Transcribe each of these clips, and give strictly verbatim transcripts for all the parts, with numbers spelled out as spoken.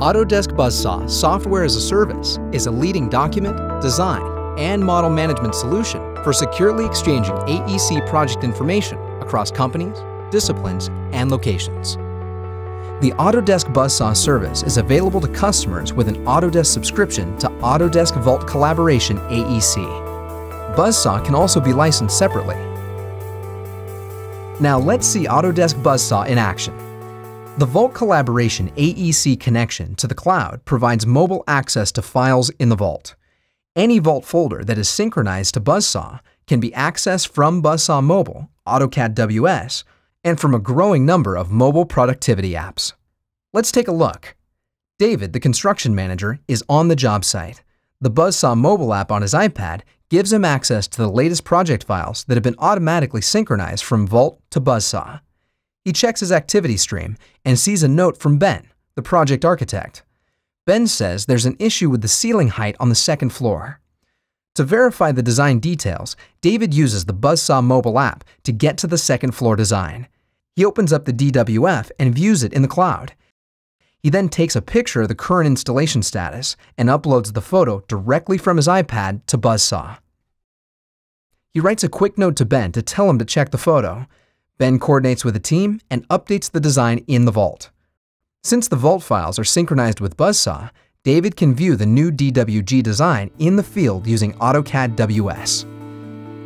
Autodesk Buzzsaw Software as a Service is a leading document, design, and model management solution for securely exchanging A E C project information across companies, disciplines, and locations. The Autodesk Buzzsaw service is available to customers with an Autodesk subscription to Autodesk Vault Collaboration A E C. Buzzsaw can also be licensed separately. Now let's see Autodesk Buzzsaw in action. The Vault Collaboration A E C connection to the cloud provides mobile access to files in the Vault. Any Vault folder that is synchronized to Buzzsaw can be accessed from Buzzsaw Mobile, AutoCAD W S, and from a growing number of mobile productivity apps. Let's take a look. David, the construction manager, is on the job site. The Buzzsaw mobile app on his iPad gives him access to the latest project files that have been automatically synchronized from Vault to Buzzsaw. He checks his activity stream and sees a note from Ben, the project architect. Ben says there's an issue with the ceiling height on the second floor. To verify the design details, David uses the Buzzsaw mobile app to get to the second floor design. He opens up the D W F and views it in the cloud. He then takes a picture of the current installation status and uploads the photo directly from his iPad to Buzzsaw. He writes a quick note to Ben to tell him to check the photo. Ben coordinates with the team and updates the design in the Vault. Since the Vault files are synchronized with Buzzsaw, David can view the new D W G design in the field using AutoCAD W S.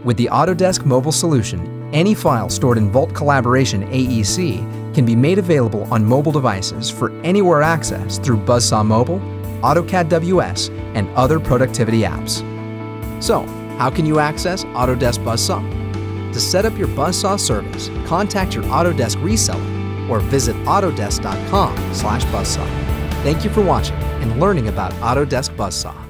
With the Autodesk mobile solution, any file stored in Vault Collaboration A E C can be made available on mobile devices for anywhere access through Buzzsaw Mobile, AutoCAD W S, and other productivity apps. So, how can you access Autodesk Buzzsaw? To set up your Buzzsaw service, contact your Autodesk reseller or visit autodesk dot com slash buzzsaw. Thank you for watching and learning about Autodesk Buzzsaw.